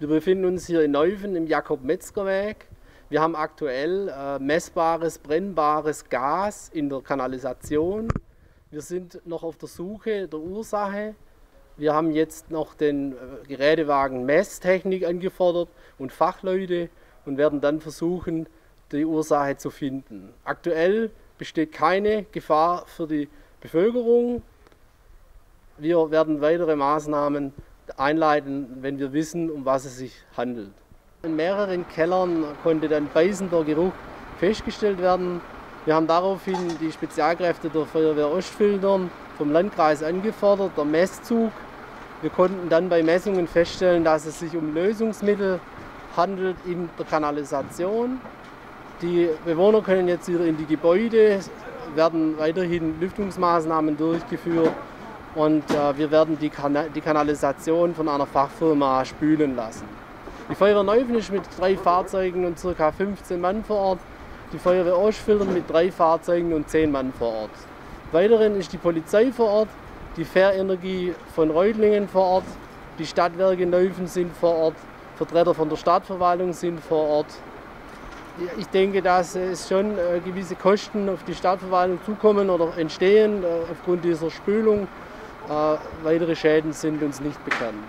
Wir befinden uns hier in Neuffen im Jakob-Metzger-Weg. Wir haben aktuell messbares, brennbares Gas in der Kanalisation. Wir sind noch auf der Suche der Ursache. Wir haben jetzt noch den Gerätewagen Messtechnik angefordert und Fachleute und werden dann versuchen, die Ursache zu finden. Aktuell besteht keine Gefahr für die Bevölkerung. Wir werden weitere Maßnahmen einleiten, wenn wir wissen, um was es sich handelt. In mehreren Kellern konnte dann beißender Geruch festgestellt werden. Wir haben daraufhin die Spezialkräfte der Feuerwehr Ostfildern vom Landkreis angefordert, der Messzug. Wir konnten dann bei Messungen feststellen, dass es sich um Lösungsmittel handelt in der Kanalisation. Die Bewohner können jetzt wieder in die Gebäude, werden weiterhin Lüftungsmaßnahmen durchgeführt. Und wir werden die Kanalisation von einer Fachfirma spülen lassen. Die Feuerwehr Neuffen ist mit 3 Fahrzeugen und ca. 15 Mann vor Ort. Die Feuerwehr Oschwilter mit 3 Fahrzeugen und 10 Mann vor Ort. Weiterhin ist die Polizei vor Ort, die Fairenergie von Reutlingen vor Ort, die Stadtwerke Neuffen sind vor Ort, Vertreter von der Stadtverwaltung sind vor Ort. Ich denke, dass es schon gewisse Kosten auf die Stadtverwaltung zukommen oder entstehen aufgrund dieser Spülung. Weitere Schäden sind uns nicht bekannt.